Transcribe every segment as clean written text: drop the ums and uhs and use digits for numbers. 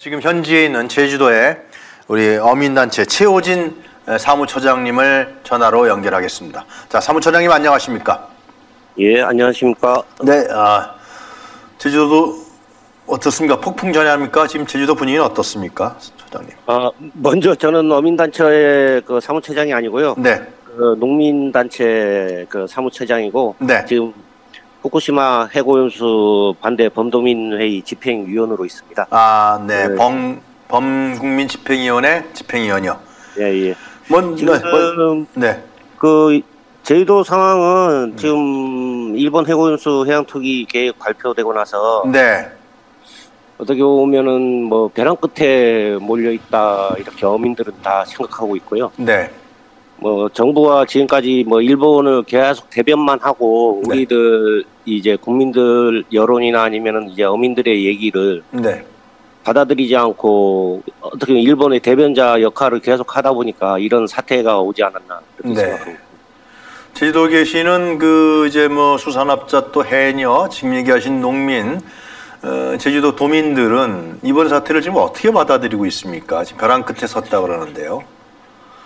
지금 현지에 있는 제주도에 우리 어민단체 채호진 사무처장님을 전화로 연결하겠습니다. 자, 사무처장님 안녕하십니까? 예, 안녕하십니까? 네, 제주도 어떻습니까? 폭풍 전야입니까? 지금 제주도 분위기는 어떻습니까, 처장님? 먼저 저는 어민단체의 그 사무처장이 아니고요. 네. 그 농민단체 그 사무처장이고. 네. 지금 후쿠시마 핵오염수 반대 범도민회의 집행위원으로 있습니다. 아, 네. 네. 범국민 집행위원회 집행위원이요. 예, 예. 지금 네. 그 제주도 상황은 지금 일본 핵오염수 해양 투기 계획 발표되고 나서. 네. 어떻게 보면은 뭐 벼랑 끝에 몰려 있다 이렇게 어민들은 다 생각하고 있고요. 네. 뭐 정부가 지금까지 뭐 일본을 계속 대변만 하고 우리들 네. 이제 국민들 여론이나 아니면은 이제 어민들의 얘기를 네. 받아들이지 않고 어떻게 보면 일본의 대변자 역할을 계속 하다 보니까 이런 사태가 오지 않았나 이렇게 네. 생각합니다. 제주도에 계시는 그 이제 뭐 수산업자 또 해녀 지금 얘기하신 농민 제주도 도민들은 이번 사태를 지금 어떻게 받아들이고 있습니까? 지금 벼랑 끝에 섰다 그러는데요.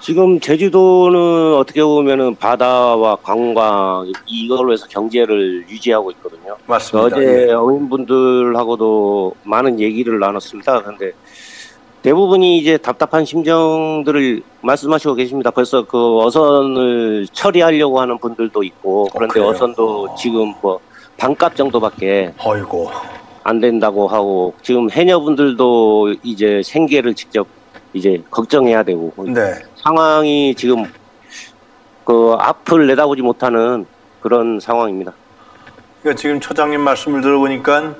지금 제주도는 어떻게 보면은 바다와 관광 이걸로 해서 경제를 유지하고 있거든요. 맞습니다. 어제 예. 어민분들하고도 많은 얘기를 나눴습니다. 그런데 대부분이 이제 답답한 심정들을 말씀하시고 계십니다. 벌써 그 어선을 처리하려고 하는 분들도 있고 그런데 그래요? 어선도 지금 뭐 반값 정도밖에. 아이고. 안 된다고 하고 지금 해녀분들도 이제 생계를 직접 이제 걱정해야 되고 네. 상황이 지금 그 앞을 내다보지 못하는 그런 상황입니다. 그러니까 지금 처장님 말씀을 들어보니까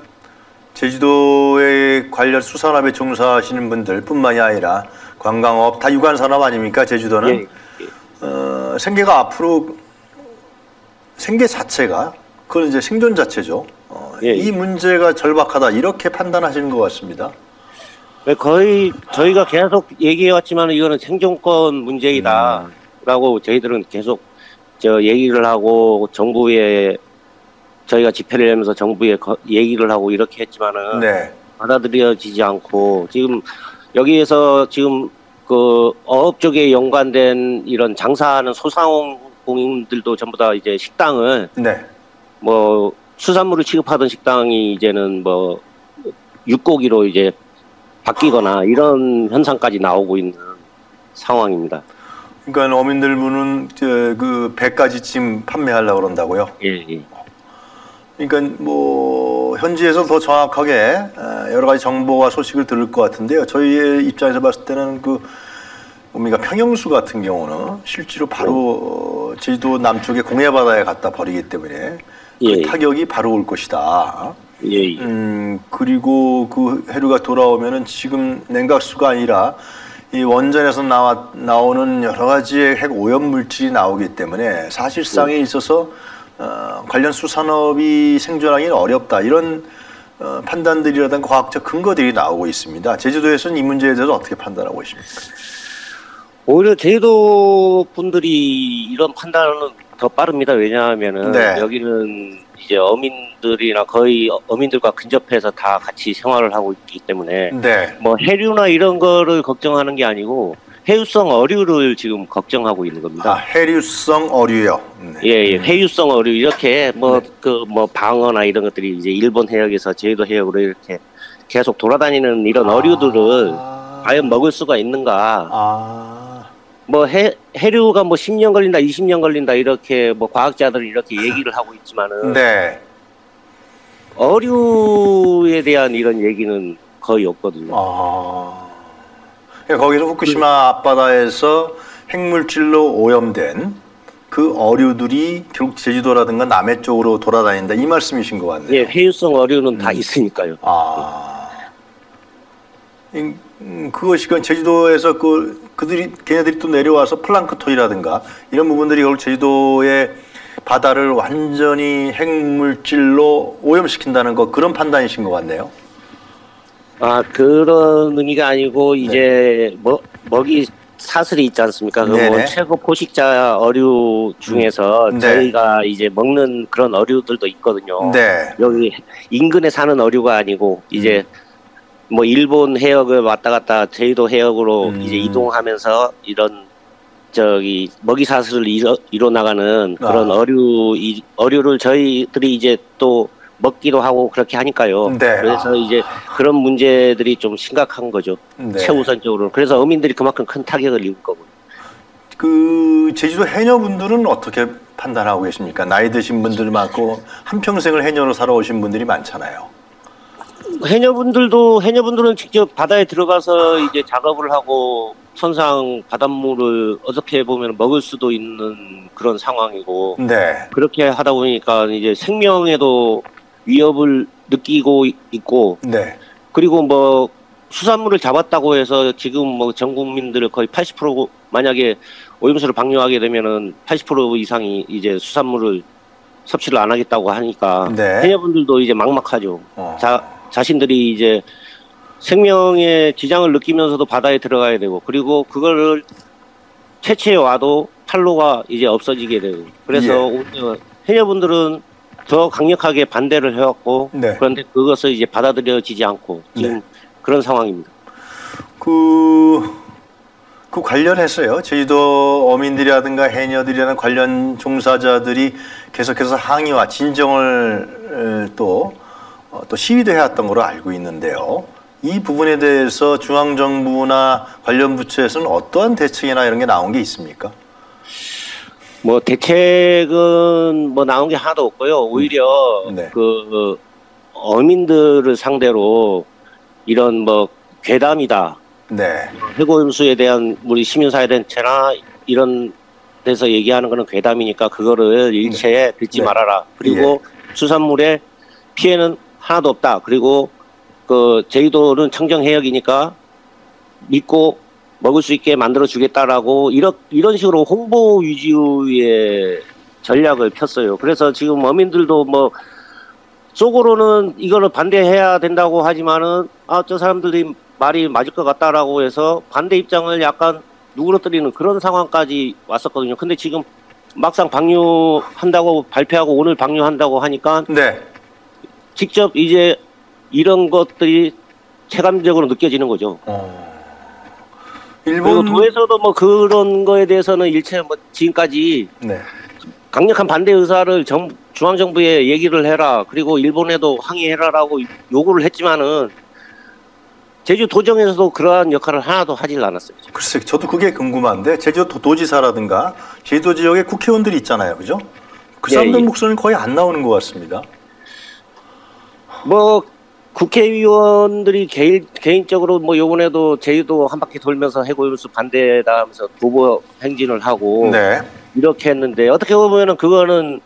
제주도에 관련 수산업에 종사하시는 분들 뿐만이 아니라 관광업 다 유관산업 아닙니까? 제주도는 예. 생계가 앞으로 생계 자체가 그건 이제 생존 자체죠. 예. 이 문제가 절박하다 이렇게 판단하시는 것 같습니다. 네, 거의 저희가 계속 얘기해왔지만 이거는 생존권 문제이다라고 저희들은 계속 얘기를 하고 정부에 저희가 집회를 하면서 정부에 얘기를 하고 이렇게 했지만은 네. 받아들여지지 않고 지금 여기에서 지금 그 어업 쪽에 연관된 이런 장사하는 소상공인들도 전부 다 이제 식당을 네. 뭐 수산물을 취급하던 식당이 이제는 뭐 육고기로 이제 바뀌거나 이런 현상까지 나오고 있는 상황입니다. 그러니까 어민들 분은 그 배까지 지금 판매하려고 그런다고요? 예, 예. 그러니까 뭐 현지에서 더 정확하게 여러 가지 정보와 소식을 들을 것 같은데요. 저희의 입장에서 봤을 때는 그 우리가 평형수 같은 경우는 실제로 바로 제주도 남쪽의 공해바다에 갖다 버리기 때문에 그 예. 타격이 바로 올 것이다. 예. 그리고 그 해류가 돌아오면은 지금 냉각수가 아니라 이 원전에서 나오는 여러 가지의 핵 오염 물질이 나오기 때문에 사실상에 있어서 관련 수산업이 생존하기는 어렵다 이런 판단들이라든 과학적 근거들이 나오고 있습니다. 제주도에서는 이 문제에 대해서 어떻게 판단하고 계십니까? 오히려 제주도 분들이 이런 판단은 더 빠릅니다. 왜냐하면은 네. 여기는 이제 어민들이나 거의 어민들과 근접해서 다 같이 생활을 하고 있기 때문에 네. 뭐 해류나 이런 거를 걱정하는 게 아니고 해유성 어류를 지금 걱정하고 있는 겁니다. 아, 해류성 어류요. 네. 예, 예, 해유성 어류 이렇게 뭐 그 뭐 방어나 이런 것들이 이제 일본 해역에서 제주도 해역으로 이렇게 계속 돌아다니는 이런 어류들을 과연 먹을 수가 있는가? 뭐 해류가 뭐 10년 걸린다, 20년 걸린다 이렇게 뭐 과학자들이 이렇게 얘기를 하고 있지만은 네. 어류에 대한 이런 얘기는 거의 없거든요. 거기서 후쿠시마 앞바다에서 핵물질로 오염된 그 어류들이 결국 제주도라든가 남해 쪽으로 돌아다닌다 이 말씀이신 것 같네요. 예, 해유성 어류는 다 있으니까요. 그것이 제주도에서 걔네들이 또 내려와서 플랑크톤이라든가 이런 부분들이 결국 제주도의 바다를 완전히 핵물질로 오염시킨다는 것 그런 판단이신 것 같네요. 아, 그런 의미가 아니고 이제 네. 먹이 사슬이 있지 않습니까? 그 뭐 최고 포식자 어류 중에서 네. 저희가 이제 먹는 그런 어류들도 있거든요. 네. 여기 인근에 사는 어류가 아니고 이제 뭐 일본 해역을 왔다 갔다 제주도 해역으로 이제 이동하면서 이런 저기 먹이 사슬을 이뤄 나가는 그런 어류를 저희들이 이제 또 먹기도 하고 그렇게 하니까요. 네. 그래서 이제 그런 문제들이 좀 심각한 거죠. 네. 최우선적으로. 그래서 어민들이 그만큼 큰 타격을 입을 거고요. 그 제주도 해녀분들은 어떻게 판단하고 계십니까? 나이 드신 분들 많고 한평생을 해녀로 살아오신 분들이 많잖아요. 해녀분들은 직접 바다에 들어가서 이제 작업을 하고 선상 바닷물을 어떻게 보면 먹을 수도 있는 그런 상황이고, 네. 그렇게 하다 보니까 이제 생명에도 위협을 느끼고 있고, 네. 그리고 뭐 수산물을 잡았다고 해서 지금 뭐 전 국민들 거의 80% 만약에 오염수를 방류하게 되면은 80% 이상이 이제 수산물을 섭취를 안 하겠다고 하니까, 네. 해녀분들도 이제 막막하죠. 자신들이 이제 생명의 지장을 느끼면서도 바다에 들어가야 되고, 그리고 그거를 채취해 와도 판로가 이제 없어지게 되고, 그래서 해녀분들은 더 강력하게 반대를 해왔고, 네. 그런데 그것을 이제 받아들여지지 않고 지금 그런 상황입니다. 그 관련해서요, 제주도 어민들이라든가 해녀들이라는 관련 종사자들이 계속해서 항의와 진정을 또 시위도 해왔던 걸로 알고 있는데요. 이 부분에 대해서 중앙정부나 관련 부처에서는 어떠한 대책이나 이런 게 나온 게 있습니까? 뭐 대책은 뭐 나온 게 하나도 없고요. 오히려 그 어민들을 상대로 이런 뭐 괴담이다, 해고염수에 대한 우리 시민사회단체나 이런 데서 얘기하는 거는 괴담이니까 그거를 일체에 듣지 말아라. 그리고 수산물에 피해는 하나도 없다. 그리고 그 제주도는 청정해역이니까 믿고 먹을 수 있게 만들어주겠다라고 이런 식으로 홍보 위주의 전략을 폈어요. 그래서 지금 어민들도 뭐 속으로는 이거를 반대해야 된다고 하지만은 아, 저 사람들이 말이 맞을 것 같다라고 해서 반대 입장을 약간 누그러뜨리는 그런 상황까지 왔었거든요. 근데 지금 막상 방류한다고 발표하고 오늘 방류한다고 하니까 직접 이제 이런 것들이 체감적으로 느껴지는 거죠. 일본 도에서도 뭐 그런 거에 대해서는 일체 뭐 지금까지 강력한 반대 의사를 중앙정부에 얘기를 해라, 그리고 일본에도 항의해라라고 요구를 했지만은 제주 도정에서도 그러한 역할을 하나도 하질 않았어요. 글쎄, 저도 그게 궁금한데 제주 도지사라든가 제주도 지역의 국회의원들이 있잖아요, 그죠? 그 사람들 목소리는 거의 안 나오는 것 같습니다. 뭐 국회의원들이 개인적으로 뭐 요번에도 제주도 한 바퀴 돌면서 해고염수 반대다 하면서 도보 행진을 하고 이렇게 했는데, 어떻게 보면은 그거는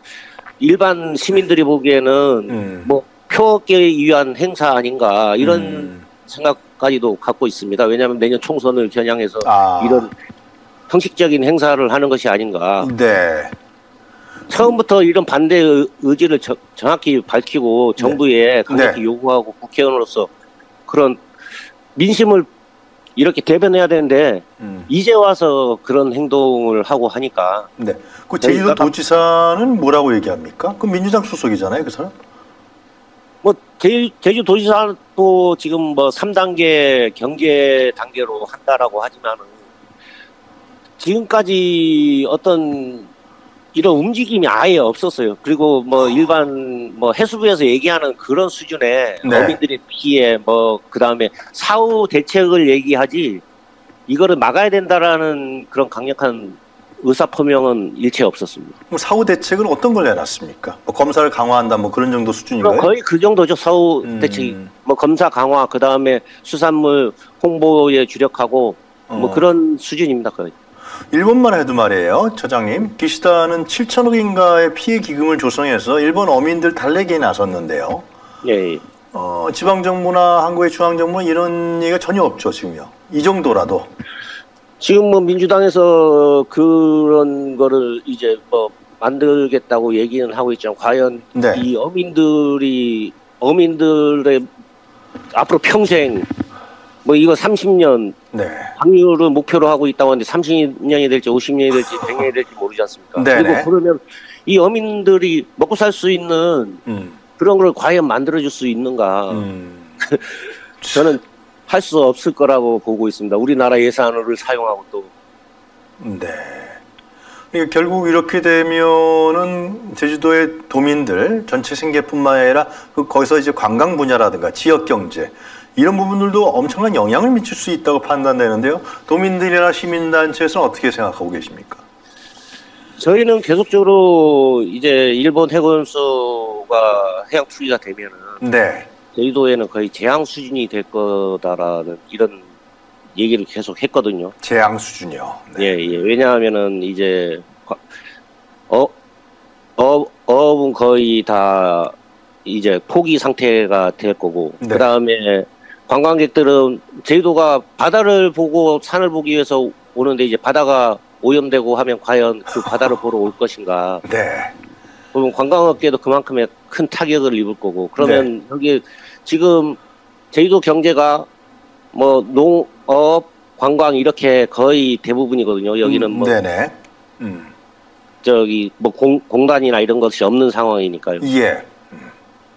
일반 시민들이 보기에는 뭐 표 얻기 위한 행사 아닌가 이런 생각까지도 갖고 있습니다. 왜냐하면 내년 총선을 겨냥해서 이런 형식적인 행사를 하는 것이 아닌가. 처음부터 이런 반대 의지를 정확히 밝히고 정부에 강력히 요구하고 국회의원으로서 그런 민심을 이렇게 대변해야 되는데 이제 와서 그런 행동을 하고 하니까. 그 제주도 도지사는 뭐라고 얘기합니까? 그 민주당 소속이잖아요, 그 사람? 뭐 제주 도지사도 지금 뭐 3단계 경계 단계로 한다라고 하지만은 지금까지 어떤 이런 움직임이 아예 없었어요. 그리고 뭐 일반 뭐 해수부에서 얘기하는 그런 수준의 어민들의 피해, 뭐 그다음에 사후 대책을 얘기하지 이거를 막아야 된다라는 그런 강력한 의사표명은 일체 없었습니다. 사후 대책은 어떤 걸 내놨습니까? 뭐 검사를 강화한다 뭐 그런 정도 수준인가요? 거의 그 정도죠. 사후 대책이 뭐 검사 강화, 그다음에 수산물 홍보에 주력하고 뭐 그런 수준입니다, 거의. 일본만 해도 말이에요, 처장님. 기시다는 7,000억인가의 피해 기금을 조성해서 일본 어민들 달래기에 나섰는데요. 지방 정부나 한국의 중앙 정부는 이런 얘기가 전혀 없죠, 지금요. 이 정도라도. 지금 뭐 민주당에서 그런 거를 이제 뭐 만들겠다고 얘기는 하고 있지만 과연 이 어민들의 앞으로 평생 뭐 이거 30년 방류를 목표로 하고 있다고 하는데 30년이 될지 50년이 될지 100년이 될지 모르지 않습니까? 그리고 그러면 이 어민들이 먹고 살 수 있는 그런 걸 과연 만들어줄 수 있는가? 저는 할 수 없을 거라고 보고 있습니다. 우리나라 예산을 사용하고 또. 네. 그러니까 결국 이렇게 되면은 제주도의 도민들 전체 생계뿐만 아니라 거기서 이제 관광 분야라든가 지역 경제 이런 부분들도 엄청난 영향을 미칠 수 있다고 판단되는데요. 도민들이나 시민단체에서는 어떻게 생각하고 계십니까? 저희는 계속적으로 이제 일본 해고염수가 해양 투기가 되면은 네. 제주도에는 거의 재앙 수준이 될 거다라는 이런 얘기를 계속 했거든요. 재앙 수준이요. 네. 예. 왜냐하면은 이제 어업은 거의 다 이제 포기 상태가 될 거고 네. 그 다음에 관광객들은 제주도가 바다를 보고 산을 보기 위해서 오는데 이제 바다가 오염되고 하면 과연 그 바다를 보러 올 것인가? 네. 그럼 관광업계도 그만큼의 큰 타격을 입을 거고 그러면 네. 여기 지금 제주도 경제가 뭐 농업, 관광 이렇게 거의 대부분이거든요. 여기는 뭐 네네. 저기 뭐 공단이나 이런 것이 없는 상황이니까요. 예.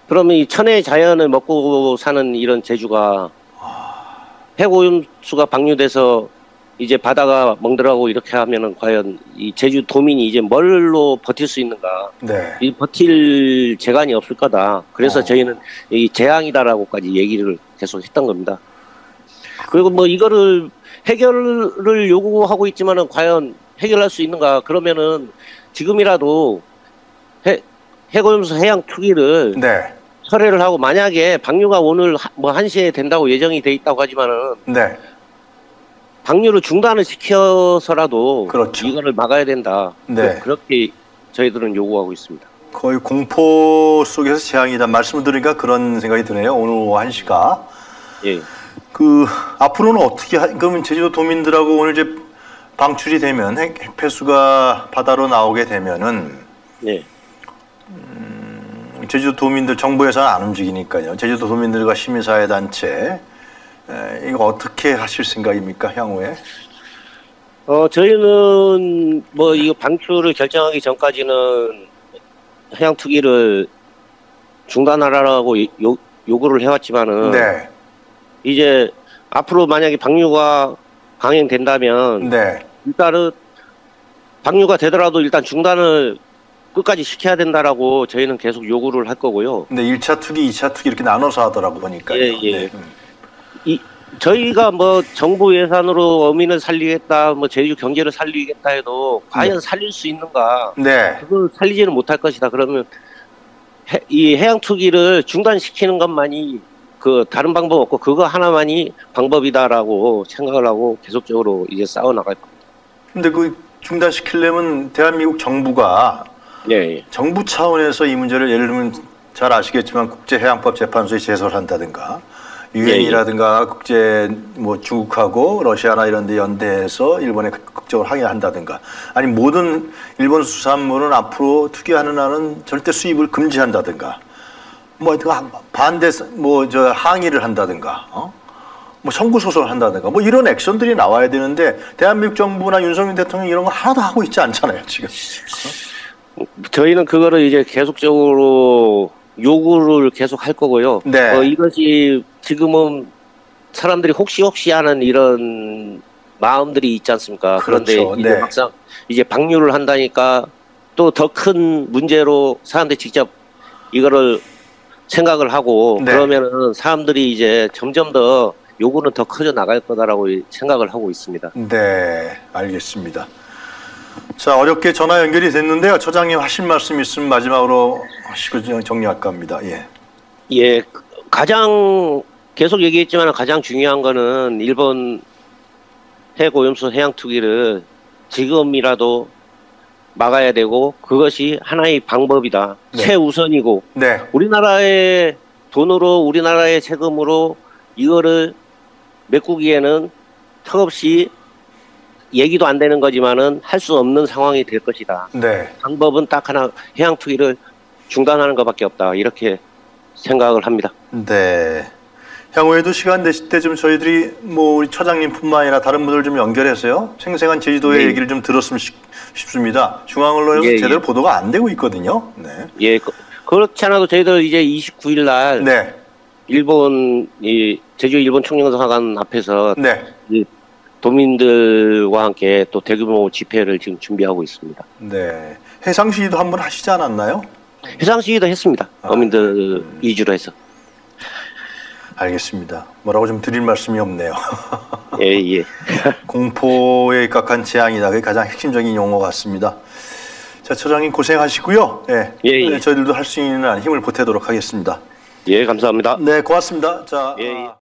그러면 이 천혜의 자연을 먹고 사는 이런 제주가 해고염수가 방류돼서 이제 바다가 멍들하고 이렇게 하면은 과연 이 제주 도민이 이제 뭘로 버틸 수 있는가? 네. 이 버틸 재간이 없을 거다. 그래서 저희는 이 재앙이다라고까지 얘기를 계속 했던 겁니다. 그리고 뭐 이거를 해결을 요구하고 있지만은 과연 해결할 수 있는가? 그러면은 지금이라도 해고염수 해양 투기를 네. 철회를 하고 만약에 방류가 오늘 뭐 1시에 된다고 예정이 돼 있다고 하지만은 네. 방류를 중단을 시켜서라도 그렇죠. 이거를 막아야 된다. 네. 그렇게 저희들은 요구하고 있습니다. 거의 공포 속에서 재앙이다. 말씀을 들으니까 그런 생각이 드네요. 오늘 오후 1시가. 예. 그 앞으로는 어떻게 그러면 제주도 도민들하고 오늘 이제 방출이 되면 핵폐수가 바다로 나오게 되면은 예. 제주도 도민들 정부에서는 안 움직이니까요. 제주도 도민들과 시민사회단체 이거 어떻게 하실 생각입니까, 향후에? 저희는 뭐 이거 방출을 결정하기 전까지는 해양 투기를 중단하라고 요구를 해왔지만은 네. 이제 앞으로 만약에 방류가 강행된다면 네. 일단은 방류가 되더라도 일단 중단을 끝까지 시켜야 된다라고 저희는 계속 요구를 할 거고요. 근데 1차 투기, 2차 투기 이렇게 나눠서 하더라고 보니까요. 예, 예. 네. 저희가 뭐 정부 예산으로 어민을 살리겠다, 뭐 제주 경제를 살리겠다 해도 과연 살릴 수 있는가? 네. 그걸 살리지는 못할 것이다. 그러면 이 해양 투기를 중단시키는 것만이 그 다른 방법 없고 그거 하나만이 방법이다라고 생각을 하고 계속적으로 이제 싸워 나갈 겁니다. 근데 그 중단시키려면 대한민국 정부가 예. 정부 차원에서 이 문제를 예를 들면 잘 아시겠지만 국제해양법 재판소에 제소를 한다든가. 유엔이라든가 국제 뭐 중국하고 러시아나 이런 데 연대해서 일본에 극적으로 항의한다든가 아니 모든 일본 수산물은 앞으로 투기하는 한은 절대 수입을 금지한다든가 뭐 반대 뭐 저 항의를 한다든가 뭐 청구 소송을 한다든가 뭐 이런 액션들이 나와야 되는데 대한민국 정부나 윤석열 대통령 이런 거 하나도 하고 있지 않잖아요, 지금. 저희는 그거를 이제 계속적으로 요구를 계속 할 거고요. 네. 이것이 지금은 사람들이 혹시 하는 이런 마음들이 있지 않습니까? 그렇죠. 그런데 이제 네. 막상 이제 방류를 한다니까 또 더 큰 문제로 사람들이 직접 이거를 생각을 하고 네. 그러면은 사람들이 이제 점점 더 요구는 더 커져 나갈 거다라고 생각을 하고 있습니다. 네, 알겠습니다. 자, 어렵게 전화 연결이 됐는데요. 처장님 하실 말씀 있으면 마지막으로 하시고 정리할까 합니다. 예. 예, 가장 계속 얘기했지만 가장 중요한 거는 일본 해고염수 해양 투기를 지금이라도 막아야 되고 그것이 하나의 방법이다. 네. 최우선이고 네. 우리나라의 돈으로 우리나라의 세금으로 이거를 메꾸기에는 턱없이 얘기도 안 되는 거지만은 할 수 없는 상황이 될 것이다. 네. 방법은 딱 하나 해양 투기를 중단하는 것밖에 없다. 이렇게 생각을 합니다. 네. 향후에도 시간 되실 때 좀 저희들이 뭐 우리 처장님뿐만 아니라 다른 분들 좀 연결해서요. 생생한 제주도의 예. 얘기를 좀 들었으면 싶습니다. 중앙언론에서 예, 제대로 예. 보도가 안 되고 있거든요. 네. 예. 그렇지 않아도 저희들 이제 29일 날 네. 일본이 제주 일본 총영사관 앞에서 네. 도민들과 함께 또 대규모 집회를 지금 준비하고 있습니다. 네, 해상 시위도 한번 하시지 않았나요? 해상 시위도 했습니다. 도민들 위주로 해서. 알겠습니다. 뭐라고 좀 드릴 말씀이 없네요. 예, 예. 공포에 입각한 재앙이다. 그게 가장 핵심적인 용어 같습니다. 자, 처장님 고생하시고요. 예, 예, 예. 저희들도 할 수 있는 한 힘을 보태도록 하겠습니다. 예, 감사합니다. 네, 고맙습니다. 자. 예, 예.